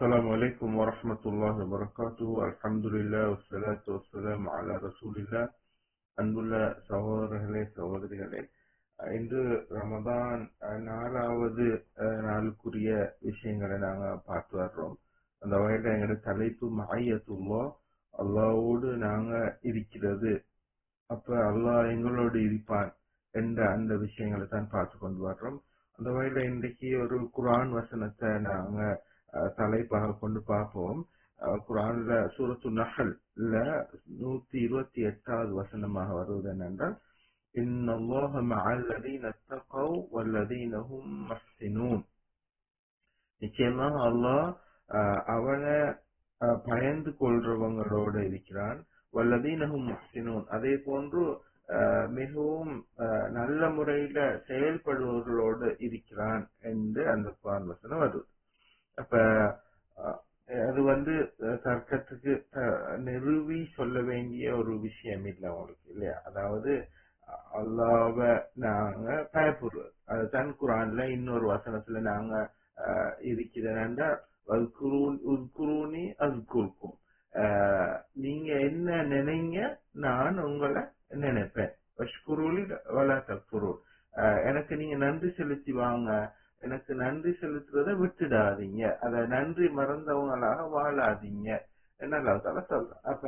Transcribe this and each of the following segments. السلام عليكم ورحمة الله وبركاته. الحمد لله والصلاة والسلام على رسول الله. أنبلا سوارهلي سوارهلي. عند رمضان نارا وذ نالكوريا وشينغلا نعى باتوارم. دواعي عند ثالثو معية الله. الله ود نعى إريكيرد. أبا الله إنغلود إريبان. عند وشينغلا تان باتوكون دوارم. دواعي عند كي ورو القرآن وسنتة نعى தலைப்பாக கொண்டு பார்ப்போம். குரான்ல சூரத்து நஹல்ல 128வது வசனமாக வருவது என்னென்றால், இன்னல்லாஹ மஅல்லதீன தகவ் வல்லதீன ஹும் முஹ்ஸினூன். நிச்சயமாக அல்லாஹ் அவனை பயந்து கொள்றவங்களோடு இருக்கிறான். வல்லதீன ஹும் முஹ்ஸினூன், அதே போன்று மிகவும் நல்ல முறையில செயல்படுவர்களோடு இருக்கிறான் என்று அந்த குரான் வசனம் வருது. அப்ப அது தர்க்கத்துக்கு நிறுவி சொல்ல வேண்டிய ஒரு விஷயம் இல்லை உங்களுக்கு, இல்லையா? அதாவது அல்லாஹ்வை நாங்க பயப்படுறது. அதுதான் குரான்ல இன்னொரு வசனத்துல நாங்க இருக்கிறேன்னா, உஸ்குரூனி அஸ்குருக்கும், நீங்க என்ன நினைங்க நான் உங்களை நினைப்பேன். வஷ்குரூலி வலா தக்ஃபுரூன், எனக்கு நீங்க நன்றி செலுத்தி வாங்க, எனக்கு நன்றி செலுத்துறதை விட்டுடாதீங்க, அத நன்றி மறந்தவங்களாக வாழாதீங்க என்ன அல்லாஹ்வால சொல்றேன். அப்ப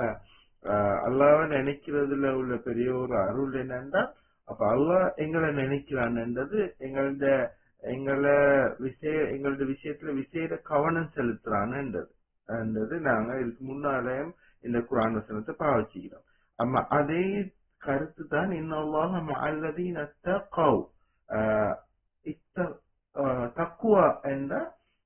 அல்லாஹ்வை நினைக்கிறதுல உள்ள பெரிய ஒரு அருள் என்னன்னா, அப்ப அல்லாஹ் எங்களை நினைக்கிறான்ன்றது, எங்களோட விஷயத்துல விசேட கவனம் செலுத்துறான்ன்றது நாங்க இதுக்கு முன்னாலேயும் இந்த குர்ஆன் வசனத்தை பாவிச்சுக்கிறோம். ஆமா, அதே கருத்து தான் இன்னல்லாஹ மஅல்லதீன தகவ். தக்குவா என்ற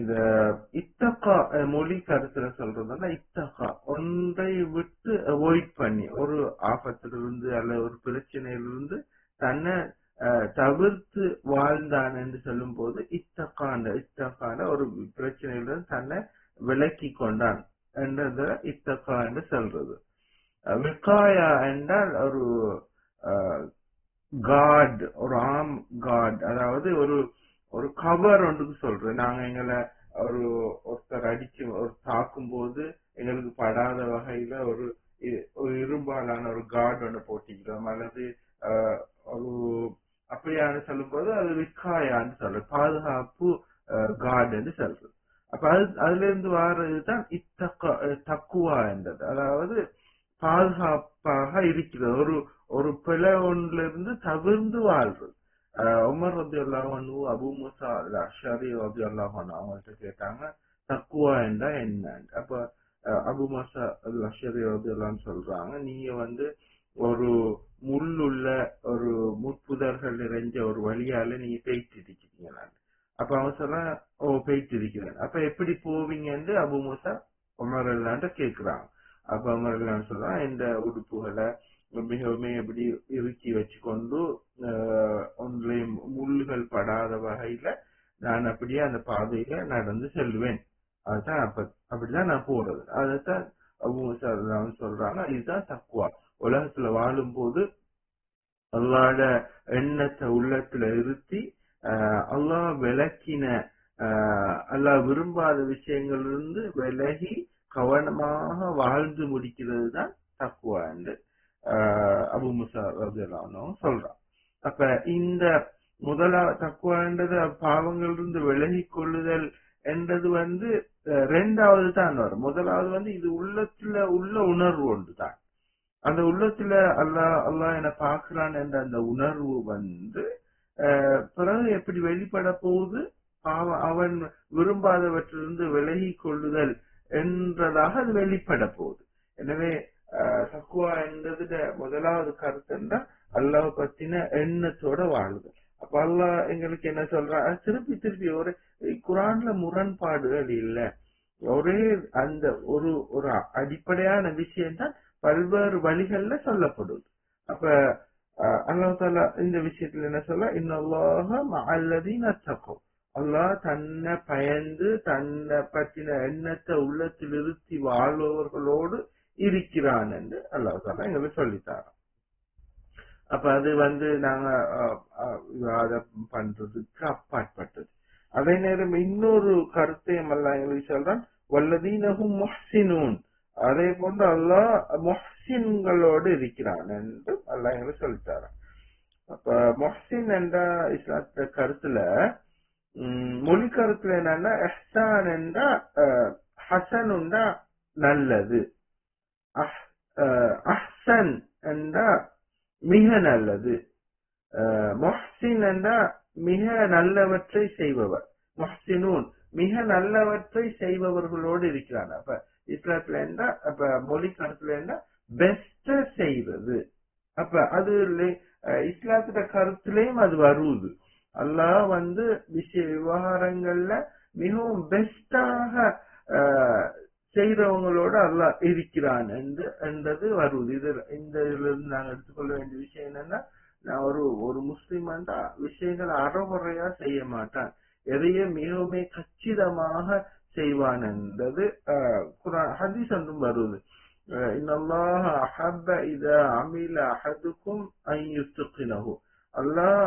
இத இத்தகா மொழி கருத்துல சொல்றதுன்னா, இத்தகா ஒன்றை விட்டு அவாய்ட் பண்ணி, ஒரு ஆபத்திலிருந்து அல்ல ஒரு பிரச்சனையிலிருந்து தன்னை தவிர்த்து வாழ்ந்தான் என்று சொல்லும் போது இத்தகான ஒரு பிரச்சனையிலிருந்து தன்னை விலக்கி கொண்டான் என்றத இத்தகா என்று சொல்றது. விகாயா என்றால் ஒரு காட், ஒரு ஆம் காட், அதாவது ஒரு கவர் ஒன்றுக்கு சொல்றேன். நாங்க எங்களை ஒருத்தர் அடிச்சு தாக்கும் போது எங்களுக்கு படாத வகையில ஒரு இரும்பாலான ஒரு கார்டு ஒன்று போட்டிக்கிறோம், அல்லது ஒரு அப்படியான்னு சொல்லும் போது அது விக்காயான்னு சொல்ற பாதுகாப்பு கார்டுன்னு சொல்றது. அப்ப அதுல இருந்து வர்றதுதான் தக்குவா என்றது. அதாவது பாதுகாப்பாக இருக்கிறது, ஒரு ஒரு பிழை ஒன்றுல இருந்து தவிர்த்து வாழ்றது. உமர் ரலியல்லாஹு அன்ஹு, அபூ மூஸா அல் அஷரி ரலியல்லாஹு அன்ஹு அவங்கள்ட்ட கேட்டாங்க தக்குவா என்றா என்ன. அப்ப அபூ மூஸா அல் அஷரி ரலியல்லாஹு அன்ஹு சொல்றாங்க, நீங்க ஒரு முள்ளுள்ள ஒரு முட்புதர்கள் நிறைஞ்ச ஒரு வழியால நீங்க பேய்த்து இருக்கிறீங்களா? அப்ப அவன் சொல்ல, ஓ பேய்த்து இருக்கிறேன். அப்ப எப்படி போவீங்கன்னு அபூ மூஸா உமர் ரலியல்லாஹு கேக்குறாங்க. அப்ப உமர் ரலியல்லாஹு சொல்றான், இந்த உடுப்புகளை மிகவும் எப்படி இறுக்கி வச்சு கொண்டு ஒன்றிலே முள்ளுகள் படாத வகையில நான் அப்படியே அந்த பாதையில நடந்து செல்வேன். அதுதான் அப்படிதான் நான் போறது. அதைத்தான் அவங்க சொல்றாங்க, இதுதான் தக்குவா. உலகத்துல வாழும் போது அல்லாஹ்வோட எண்ணத்தை உள்ளத்துல இருத்தி அல்லாஹ் விலக்கின அல்லாஹ் விரும்பாத விஷயங்கள்ல இருந்து விலகி கவனமாக வாழ்ந்து முடிக்கிறது தான் தக்குவா என்று அபூ மூஸா ரலியல்லாஹு அன்ஹு சொல்றான். அப்ப இந்த முதலா தக்குவான்றது பாவங்கள் இருந்து விலகி கொள்ளுதல் என்றது ரெண்டாவது தான் வரும். முதலாவது இது உள்ளத்துல உள்ள உணர்வு ஒன்று தான். அந்த உள்ளத்துல அல்லாஹ் என்ன பாக்குறான் என்ற அந்த உணர்வு பிறகு எப்படி வெளிப்பட போகுது, அவன் விரும்பாதவற்றிலிருந்து விலகி கொள்ளுதல் என்றதாக அது வெளிப்பட போகுது. எனவே தக்குவா என்றதுல முதலாவது கருத்து என்றா அல்லாஹ் பத்தின எண்ணத்தோட வாழுது. அப்ப அல்லாஹ் எங்களுக்கு என்ன சொல்றான், திருப்பி திருப்பி ஒரு குர்ஆன்ல முரண்பாடுகள் இல்ல, ஒரே அந்த ஒரு ஒரு அடிப்படையான விஷயம் தான் பல்வேறு வழிகள்ல சொல்லப்படுது. அப்ப அல்லாஹ் தஆலா இந்த விஷயத்துல என்ன சொல்ல, இன்னல்லாஹ மஅல்லதீன தகவ், அல்லாஹ் தன்னை பயந்து தன்னை பற்றின எண்ணத்தை உள்ளத்தில் இருத்தி வாழ்பவர்களோடு இருக்கிறான் என்று அல்லாஹ் தஆலா எங்களை சொல்லித்தாராம். அப்ப அது நாங்க விவாதம் பண்றதுக்கு அப்பாற்பட்டது. அதே நேரம் இன்னொரு கருத்தையும் அல்லாஹ் எங்களுக்கு சொல்றான், வல்லதீன ஹும் முஹ்ஸினூன், அதே போன்று அல்லாஹ் முஹ்ஸின்களோடு இருக்கிறான் என்று அல்லாஹ் எங்களுக்கு சொல்லித்தாரான். அப்ப முஹ்ஸின் என்ற இஸ்லாத்த கருத்துல மொழி கருத்துல என்னன்னா, எஹ்சான் என்றா ஹசன் உண்டா நல்லது, அஹ்சன் என்றா மிக நல்லது, முஹ்ஸின் என்றா மிக நல்லவற்றை செய்பவர், முஹ்ஸினூன் மிக நல்லவற்றை செய்பவர்களோடு இருக்கிறான். அப்ப இஸ்லாத்துல என்ன, அப்ப மொழி கருத்துல என்ன, பெஸ்ட் செய்வது. அப்ப அது இஸ்லாத்துல கருத்துலயும் அது வருது. அல்லாஹ் விஷய விவகாரங்கள்ல மிகவும் பெஸ்டாக செய்றவங்களோட அல்லாஹ் இருக்கிறான் என்றது வருது. இதிலிருந்து நாங்க எடுத்துக்கொள்ள வேண்டிய விஷயம் என்னன்னா, நான் ஒரு முஸ்லிம் என்றா விஷயங்களை அறகுறையா செய்ய மாட்டான், எதையே மிகவும் கச்சிதமாக செய்வான் என்றது குர்ஆன் ஹதீஸ் என்றும் வருது. இன்னல்லாஹ அஹப்ப இதா அமில அஹதுக்கும் அன் யுத்கினஹு, அல்லாஹ்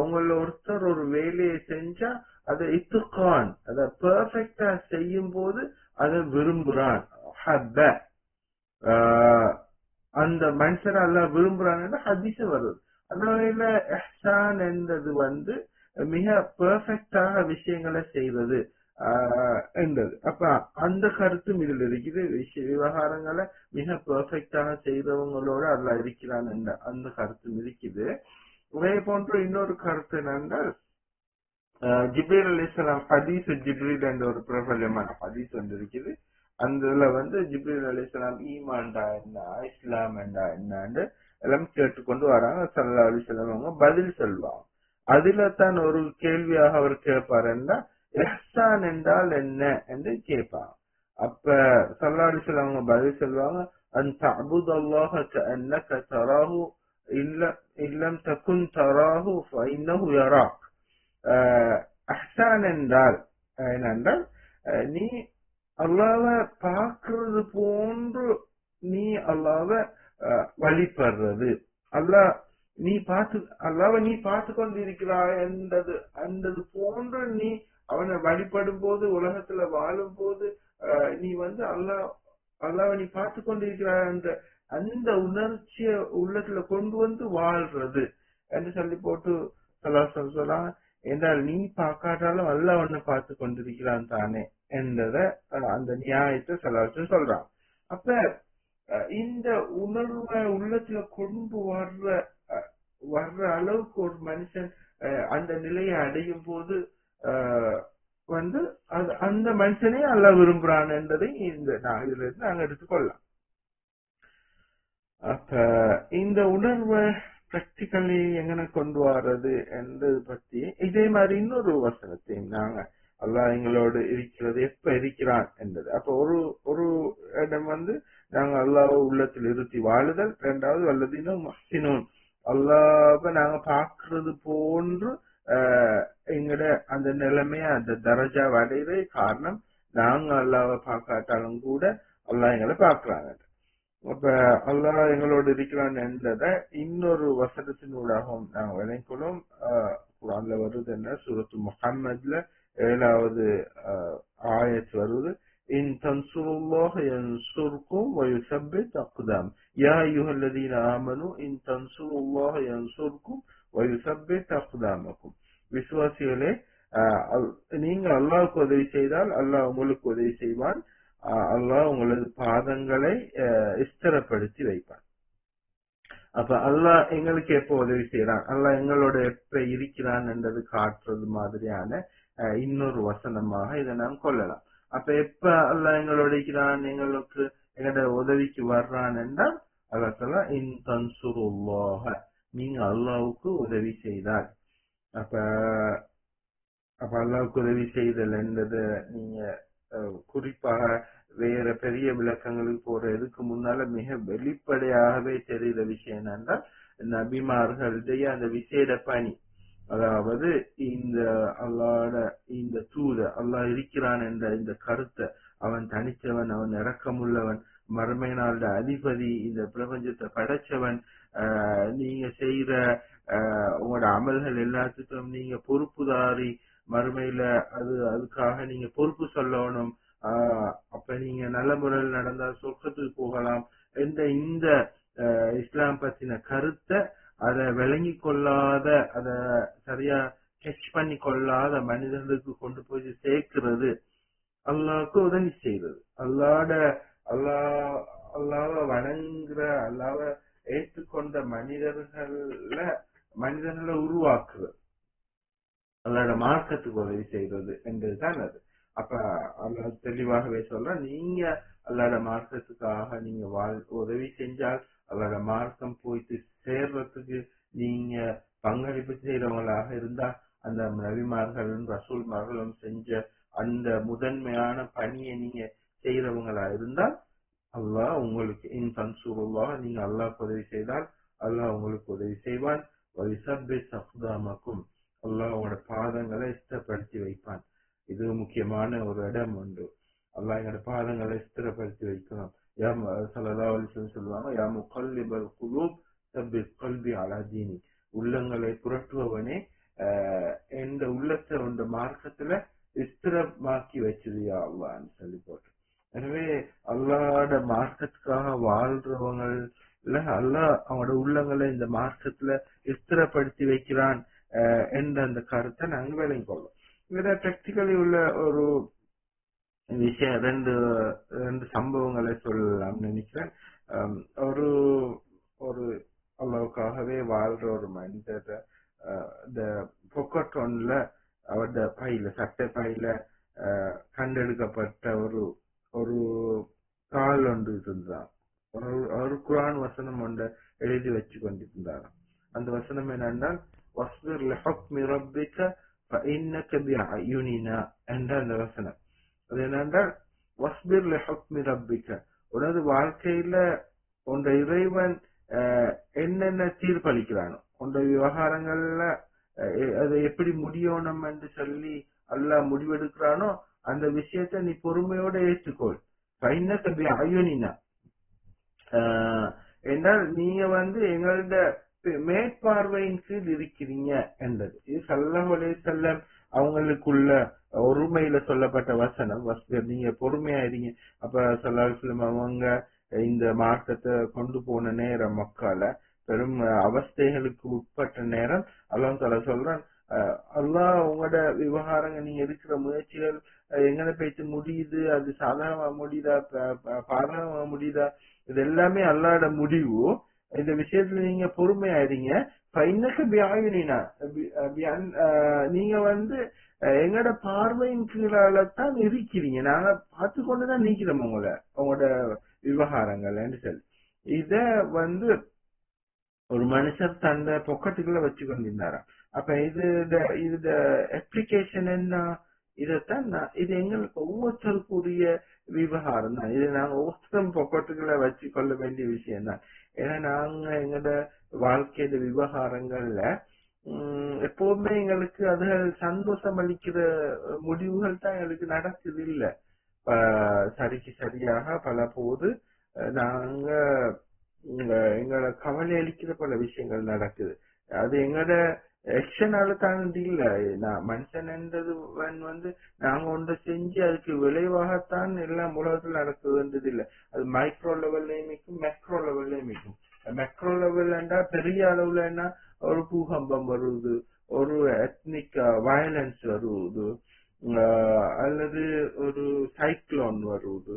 உங்கள ஒருத்தர் ஒரு வேலையை செஞ்சா அதை இத்துக்கான், அதை பெர்ஃபெக்டா செய்யும் போது அதை விரும்புறான். ஹப்ப அந்த மனுஷனை அல்லாஹ் விரும்புறான் என்று ஹதீஸ் வருது. அந்த வகையில இஹ்சான் என்பது மிக பெர்ஃபெக்டாக விஷயங்களை செய்வது என்றது. அப்ப அந்த கருத்தும் இதில் இருக்குது. விவகாரங்களை மிக பெர்ஃபெக்டாக செய்தவங்களோட அல்லாஹ் இருக்கிறான் என்ற அந்த கருத்தும் இருக்குது. இதே போன்ற இன்னொரு கருத்து என்னென்றால், ஜிப்ரீல் அலைஹிஸ்ஸலாம் ஹதீஸ் ஜிப்ரீல் என்ற ஒரு பிரபலமான ஹதீஸ் இருக்குது. அதுல ஜிப்ரீல் அலைஹிஸ்ஸலாம் ஈமான்டா என்ன, இஸ்லாம் என்றா என்னன்னு எல்லாம் கேட்டுக்கொண்டு வராங்க. ஸல்லல்லாஹு அலைஹி வஸல்லம் அவங்க பதில் சொல்லுவாங்க. அதுல தான் ஒரு கேள்வியாக அவர் கேட்பார், இஹ்சான் என்றால் என்ன என்று கேட்பாங்க. அப்ப ஸல்லல்லாஹு அலைஹி வஸல்லம் அவங்க பதில் சொல்லுவாங்க, அன் தஅபுதல்லாஹ கஅன்னக தராஹு இல்லம் தகுன் தராஹு ஃபஇன்னஹு யராக். இஹ்சான் என்றால் என்னென்றால், நீ அல்லாஹ்வை பார்க்கிறது போன்று நீ அல்லாஹ்வை வழிபடுறது, அல்லாஹ் நீ பார்த்து கொண்டிருக்கிறாய் என்றது போன்று நீ அவனை வழிபடும் போது, உலகத்துல வாழும் போது நீ அல்லாஹ்வை நீ பார்த்து கொண்டிருக்கிறாய் என்ற அந்த உணர்ச்சிய உள்ளத்துல கொண்டு வாழ்றது என்று சொல்லி போட்டு சொல்லலாம். என்றால் நீ பார்க்காட்டாலும் அல்லாஹ் அவனை பார்த்து கொண்டிருக்கிறான் தானே என்றத அந்த நியாயத்தை சலாசன் சொல்றான். அப்ப இந்த உணர்வை உள்ளத்துல கொண்டு வர்ற அளவுக்கு ஒரு மனுஷன் அந்த நிலையை அடையும் போது அந்த மனுஷனே அல்லாஹ் விரும்புறான் என்பதை இந்த இதுல இருந்து நாங்க எடுத்துக்கொள்ளலாம். அப்ப இந்த உணர்வை பிராக்டிகலி எங்கன கொண்டு வர்றது என்றது பத்தி இதே மாதிரி இன்னொரு வசனத்தையும் நாங்க அல்லாஹ் எங்களோடு இருக்கிறது, எப்ப இருக்கிறான் என்றது. அப்ப ஒரு ஒரு இடம் நாங்க அல்லாஹ்வை உள்ளத்தில் இருத்தி வாழுதல், இரண்டாவது வல்லதீன முஹ்ஸினூன், அல்லாஹ்வை நாங்க பார்க்கறது போன்று எங்கட அந்த நிலைமைய அந்த தரஜா அடையிற காரணம், நாங்க அல்லாஹ்வை பார்க்காட்டாலும் கூட அல்லாஹ் எங்களை பார்க்கிறாங்க. அப்ப அல்லாஹ் எங்களோடு இருக்கிறான் என்றத இன்னொரு வசனத்தினூடாகவும் நாங்க விளங்கிக்கொள்ளும். குர்ஆன்ல வருது என்ன, சூரத்து முஹம்மதுல 7வது ஆயத் வருது, إن تنصروا الله ينصركم ويثبت أقدامكم يا أيها الذين آمنوا إن تنصروا الله ينصركم ويثبت أقدامكم. விசுவாசிகளே, நீங்க அல்லாஹ்வுக்கு உதவி செய்தால் அல்லாஹ் உங்களுக்கு உதவி செய்வான், அல்லாஹ் உங்களது பாதங்களை ஸ்திரப்படுத்தி வைப்பான். அப்ப அல்லாஹ் எங்களுக்கு எப்போ உதவி செய்யறான், அல்லாஹ் எங்களோட எப்ப இருக்கிறான் என்றது காட்டுறது மாதிரியான இன்னொரு வசனமாக இதை நாம் கொள்ளலாம். அப்ப எப்ப அல்லாஹ் எங்களோட இருக்கிறான், எங்களுக்கு எங்களோட உதவிக்கு வர்றான் என்றால் அல்லாஹ் தஆலா இன் தன்சுருல்லாஹ, நீங்க அல்லாஹ்வுக்கு உதவி செய்தால். அப்ப அல்லாஹ்வுக்கு உதவி செய்தல் என்றது நீங்க குறிப்பாக வேற பெரிய விளக்கங்களுக்கு போறதுக்கு முன்னால மிக வெளிப்படையாகவே தெரிகிற விஷயம் என்னென்றால் நபிமார்களுடைய அந்த விசேட பணி, அதாவது இந்த அல்லாஹ்வோட இந்த தூதர் அல்லாஹ் இருக்கிறான் என்ற இந்த கருத்தை, அவன் தனிச்சவன், அவன் இரக்கமுள்ளவன், மறுமையினால அதிபதி, இந்த பிரபஞ்சத்தை படைச்சவன், நீங்க செய்யற உங்களோட அமல்கள் எல்லாத்துக்கும் நீங்க பொறுப்புதாரி, மறுமையில அதுக்காக நீங்க பொறுப்பு சொல்லணும், அப்ப நீங்க நல்ல முறையில் நடந்தா சொர்க்கத்துக்கு போகலாம் என்ற இந்த இஸ்லாம் பத்தின கருத்தை அதை விளங்கி கொள்ளாத, அதை சரியா கேட்ச் பண்ணி கொள்ளாத மனிதர்களுக்கு கொண்டு போய் சேர்க்கிறது அல்லாஹ்வுக்கு உதவி செய்யறது. அல்லாஹ்வை வணங்குற, அல்லாஹ்வை ஏற்றுக்கொண்ட மனிதர்களை உருவாக்குறது, அல்லாஹ்வோட மார்க்கத்துக்கு உதவி செய்யறது என்றுதான் அது. அப்ப அல்லாஹ் தெளிவாகவே சொல்ற, நீங்க அல்லாஹ்வோட மார்க்கத்துக்காக நீங்க உதவி செஞ்சால் அவரோட மார்க்கம் போயிட்டு சேர்றதுக்கு நீங்க பங்களிப்பு செய்யறவங்களாக இருந்தா அந்த நபிமார்களும் ரசூல்மார்களும் செஞ்ச அந்த முதன்மையான பணியை நீங்க செய்யறவங்களா இருந்தா அல்லாஹ் உங்களுக்கு இன் தன்சுருல்லாஹ், நீங்க அல்லாஹ்வுக்கு உதவி செய்தால் அல்லாஹ் உங்களுக்கு உதவி செய்வான். வலிசபிஸ் அக்தாமக்கும், அல்லாஹ்வோட பாதங்களை ஸ்திரப்படுத்தி வைப்பான். இது முக்கியமான ஒரு இடம் ஒன்று. அல்லாஹ் எங்களோட பாதங்களை ஸ்திரப்படுத்தி வைக்கணும். உள்ளங்களை புரட்டுவவனே எந்த உள்ளத்தை உண்ட மார்க்கத்துல ஸ்திரமாக்கி வச்சதுயா அல்லான்னு சொல்லி போட்டு. எனவே அல்லாஹ்வோட மார்க்கத்துக்காக வாழ்றவங்கள அல்லாஹ் அவனோட உள்ளங்களை இந்த மார்க்கத்துல ஸ்திரப்படுத்தி வைக்கிறான் என்ற அந்த கருத்தை நாங்க விளங்கி கொள்வோம். இதில் பிராக்டிகலி உள்ள ஒரு விஷயம், ரெண்டு சம்பவங்களை சொல்லலாம் நினைக்கிறேன். ஒரு ஒரு அல்லாஹ்வுக்காகவே வாழ்ற ஒரு மனிதர் இந்த பொக்கட்டோன்ல அவருடைய பையில, சட்டை பையில கண்டெடுக்கப்பட்ட ஒரு ஒரு தாள் ஒன்று இருந்தார். ஒரு குர்ஆன் வசனம் ஒன்று எழுதி வச்சு கொண்டிருந்தார். அந்த வசனம் என்னென்றால் வஸ்பிர் லிஹுக்மி ரப்பிக ஃபஇன்னக பிஅயுனினா என்ற அந்த வசனம். அது என்னென்றால் வஸ்பிர் லிஹுக்மி ரப்பிக, உனது வாழ்க்கையில உன் இறைவன் என்னென்ன தீர்ப்பளிக்கிறானோ உன் விவகாரங்கள்ல அதை எப்படி முடியணும் என்று சொல்லி அல்லாஹ் முடிவெடுக்கிறானோ அந்த விஷயத்தை நீ பொறுமையோட ஏற்றுக்கொள். அயோனினா என்றால் நீங்க எங்களோட மேற்பார்வையின் கீழ் இருக்கிறீங்க என்றது. இது ஸல்லல்லாஹு அலைஹி வஸல்லம் அவங்களுக்குள்ள ஒருமையில சொல்லப்பட்ட வசனம். நீங்க பொறுமையா இருங்க. அப்ப ஸல்லல்லாஹு அலைஹி வஸல்லம் அவங்க இந்த மார்க்கத்தை கொண்டு போன நேரம் மக்கால பெரும் அவஸ்தைகளுக்கு உட்பட்ட நேரம் அல்லாஹ் தஆலா சொல்றான், அல்லாஹ் உங்களோட விவகாரங்கள் நீங்க இருக்கிற முயற்சிகள் எங்கன போயிட்டு முடியுது, அது சாதகமா முடியுதா பாதகமா முடியுதா, இது எல்லாமே அல்லாஹ்வோட முடிவு. இந்த விஷயத்துல நீங்க பொறுமையாயிடுங்க. ஃபைனக்கு பியாயுனினா, நீங்க எங்களோட பார்வையின் கீழாலதான் இருக்கிறீங்க, நாங்க பார்த்து கொண்டுதான் நிக்கிறோம் உங்களோட விவகாரங்கள் சொல்லி. இத ஒரு மனுஷர் தந்த பொக்கெட்டுக்குள்ள வச்சு கொண்டிருந்தாராம். அப்ப இது அப்ளிகேஷன் என்ன, இதத்தான் இது எங்களுக்கு ஒவ்வொருத்தருக்குரிய விவகாரம் தான். இது நாங்க ஒவ்வொருத்தரும் பொக்கெட்டுக்குள்ள வச்சு கொள்ள வேண்டிய விஷயம் தான். ஏன்னா நாங்க எங்களோட வாழ்க்கையில விவகாரங்கள்ல எப்பவுமே எங்களுக்கு அது சந்தோஷம் அளிக்கிற முடிவுகள் தான் எங்களுக்கு நடக்குது. இல்ல சரிக்கு சரியாக பல போது நாங்க எங்களோட கவலை அளிக்கிற பல விஷயங்கள் நடக்குது. அது எங்களோட எக்ஷனால தாண்டி இல்ல. நான் மனுஷன் என்றதுவன் நாங்க ஒன்றை செஞ்சு அதுக்கு விளைவாகத்தான் எல்லாம் உலகத்துல நடக்குதுன்றது இல்ல. அது மைக்ரோ லெவல்லையும் மேக்ரோ லெவல்லையும். மேக்ரோ லெவல் என்றா பெரிய அளவுல என்ன, ஒரு பூகம்பம் வருது, ஒரு எத்னிக் வயலன்ஸ் வருவது, அல்லது ஒரு சைக்ளோன் வருவது,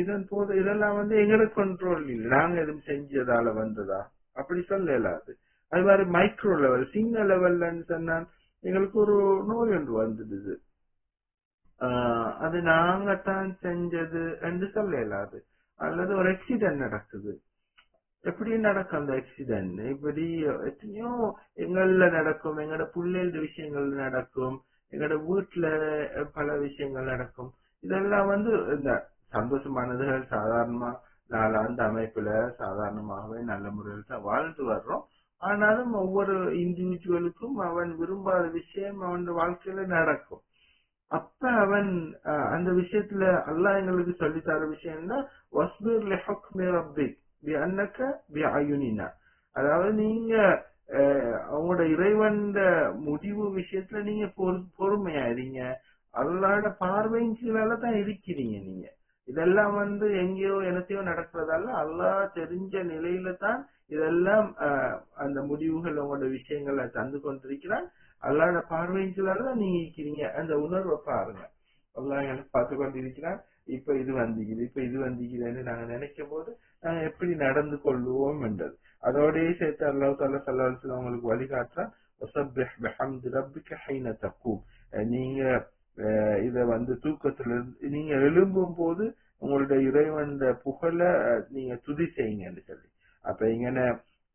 இதன் போது இதெல்லாம் எங்களோட கண்ட்ரோல் இல்லை, நாங்க எதுவும் செஞ்சதால வந்ததா அப்படி சொல்ல இல்லாது. அது மாதிரி மைக்ரோ லெவல் சின்ன லெவல்லன்னு சொன்னா எங்களுக்கு ஒரு நோய் ஒன்று வந்துடுது, அது நாங்கத்தான் செஞ்சது என்று சொல்ல இல்லாது. அல்லது ஒரு ஆக்சிடென்ட் நடக்குது, எப்படி நடக்கும் அந்த ஆக்சிடென்ட், இப்படி எத்தனையோ எங்கள்ல நடக்கும், எங்களோட பிள்ளைகள் விஷயங்கள் நடக்கும், எங்களோட வீட்டுல பல விஷயங்கள் நடக்கும். இதெல்லாம் வந்து இந்த சந்தோஷமானதுகள் சாதாரணமா நாலாண்டு அமைப்புல சாதாரணமாகவே நல்ல முறையில் வாழ்ந்து வர்றோம். ஆனாலும் ஒவ்வொரு இண்டிவிஜுவலுக்கும் அவன் விரும்பாத விஷயம் அவன் வாழ்க்கையில நடக்கும். அப்ப அவன் அந்த விஷயத்துல அல்லாஹ் எங்களுக்கு சொல்லி தர விஷயம்னா வஸ்பீர் லிஹுக்மி ரப்பிக் பிஅன்னக பிஅயுனினா. அதாவது நீங்க அவங்களோட இறைவன் முடிவு விஷயத்துல நீங்க பொறுமையா இருங்க, அல்லாட பார்வையின் கீழால தான் இருக்கிறீங்க நீங்க. இதெல்லாம் வந்து எங்கேயோ எனத்தையோ நடக்கிறதால அல்லாஹ் தெரிஞ்ச நிலையில தான் இதெல்லாம் அந்த முடிவுகள் உங்களோட விஷயங்களை தந்து கொண்டிருக்கிறான். அல்லாட பார்வையின் கீழால தான் நீங்க இருக்கிறீங்க. அந்த உணர்வை பாருங்க, அல்லாஹ் எனக்கு பார்த்து கொண்டிருக்கிறான். இப்ப இது வந்துக்குது, இப்ப இது வந்துக்குதுன்னு நாங்க நினைக்கும் போது நாங்க எப்படி நடந்து கொள்வோம் என்றது. அதோடய சேர்த்து அல்லாஹ் தஆலா ஸல்லல்லாஹு அலைஹி வஸல்லம் உங்களுக்கு வழிகாட்டுறான், வஸப்பிஹ் பிஹம்தி ரப்பிக ஹீன தக்கூம். நீங்க இத வந்து தூக்கத்துல நீங்க எழும்பும் போது உங்களுடைய இறைவன் புகழ நீங்க துதி செய்யுங்கன்னு சொல்லி. அப்ப இங்கன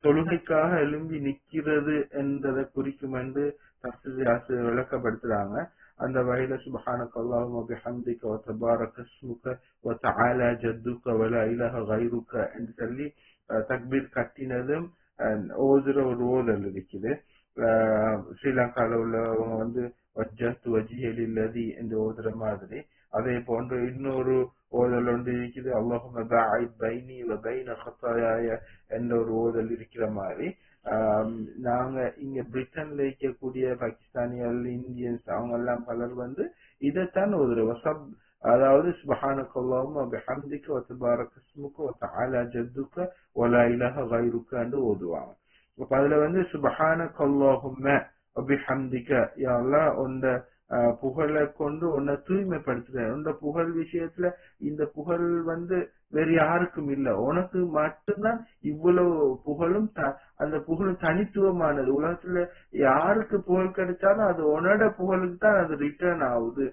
தொழுகைக்காக எழும்பி நிக்கிறது என்றதை குறிக்கும் என்று தஃசீர் விளக்கப்படுத்துறாங்க. அந்த வகையில சுப்ஹானக அல்லாஹும்ம வபிஹம்திக வதபாரக இஸ்முக வதஆலா ஜத்துக வலா இலாஹ கைருக என்று சொல்லி தக்பீர் கட்டினதும் ஓதுற ஒரு ஓதல் இருக்குது. ஸ்ரீலங்கால உள்ளவங்க வந்து வஜ்ஜஹ்து வஜ்ஹிய லில்லதி என்று ஓதுற மாதிரி. அதே போன்று இன்னொரு ஓதல் ஒன்று இருக்குது, அல்லாஹும்ம பஅத் பைனி வ பைன ஹத்தாயா என்ற ஒரு ஓதல் இருக்கிற மாதிரி. நாங்க இங்க பிரிட்டன்ல இருக்கக்கூடிய பாகிஸ்தானியல் இந்தியன்ஸ் அவங்க எல்லாம் பலர் வந்து இதைத்தான் ஒரு வசப், அதாவது சுப்ஹானக அல்லாஹும்ம வபிஹம்திக வதபாரக இஸ்முக வதஆலா ஜத்துக வலா இலாஹ கைருக என்று ஓதுவாங்க. அப்ப அதுல வந்து சுப்ஹானக அல்லாஹும்ம வபிஹம்திக, யா அல்லாஹ் உன்ட புகழை கொண்டு உன்னை தூய்மைப்படுத்துறேன். உன்ட புகழ் விஷயத்துல இந்த புகழ் வந்து வேற யாருக்கும் இல்ல, உனக்கு மட்டும்தான் இவ்வளவு புகழும். அந்த புகழும் தனித்துவமானது. உலகத்துல யாருக்கு புகழ் கிடைச்சாலும் அது உன்னோட புகழுக்கு தான் அது ரிட்டர்ன் ஆகுது.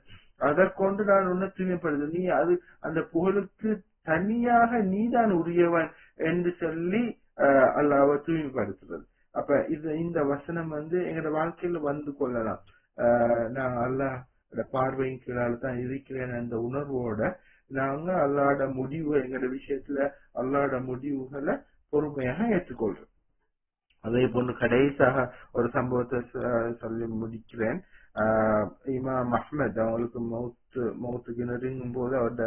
அதற்கொண்டு நான் உன்னை தூய்மைப்படுது, நீ அது அந்த புகழுக்கு தனியாக நீதான் உரியவன் என்று சொல்லி அல்லாஹ்வை தூய்மைப்படுத்துறது. அப்ப இது இந்த வசனம் வந்து எங்களோட வாழ்க்கையில வந்து கொள்ளலாம். நான் அல்லாஹ்வோட பார்வையின் கீழால தான் இருக்கிறேன் அந்த உணர்வோட நாங்க அல்லாஹ்வோட முடிவு எங்களோட விஷயத்துல அல்லாஹ்வோட முடிவுகளை பொறுமையாக ஏற்றுக்கொள்றோம். அதே போன்று கடைசியாக ஒரு சம்பவத்தை சொல்லி முடிக்கிறேன். இமாம் அஹ்மத் அவங்களுக்கு மௌத்துக்கு நெருங்கும் போது அவரோட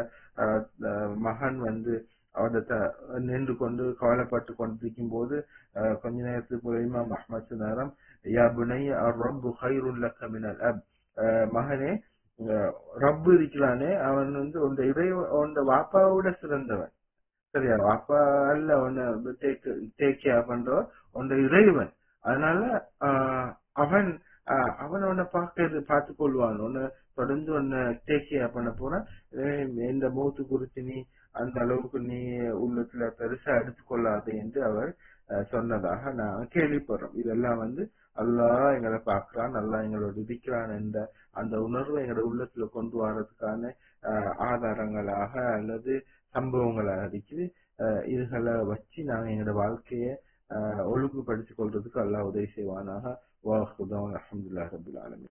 மகன் வந்து அவரோட நின்று கொண்டு கவலைப்பட்டு கொண்டிருக்கும் போது கொஞ்ச நேரத்துக்கு போய் இமாம் அஹ்மத் சொன்னாராம், யா புனைய ரப்பு ஹைருல் லக மினல் அப். மகனே, ரப்பு இருக்கிறானே அவன் வந்து உன் உன்னோட வாப்பாவோட சிறந்தவன். சரியா, வாப்பா அல்ல உன்னை டேக்கியா பண்றவன் உன்னோட இறைவன். அதனால அவன் அவன் உன்னை பார்த்து கொள்வான், உன்னை தொடர்ந்து உன்னை டேக்கியா பண்ண போறான். இந்த மௌத்து குறித்து நீ அந்த அளவுக்கு நீ உள்ளத்துல பெருசா எடுத்துக்கொள்ளாது என்று அவர் சொன்னதாக நான் கேள்விப்படுறோம். இதெல்லாம் வந்து அல்லாஹ் எங்களை பார்க்கிறான், அல்லாஹ் எங்களோட இருக்கிறான் என்ற அந்த உணர்வை எங்களோட உள்ளத்துல கொண்டு வர்றதுக்கான ஆதாரங்களாக அல்லது சம்பவங்களாக இருக்குது. இதுகளை வச்சு நாங்கள் எங்களோட வாழ்க்கைய ஒழுங்குபடுத்திக் கொள்றதுக்கு அல்லாஹ் உதவி செய்வானாக. வாஹுதான் அல்ஹம்துலில்லாஹி ரப்பில் ஆலமீன்.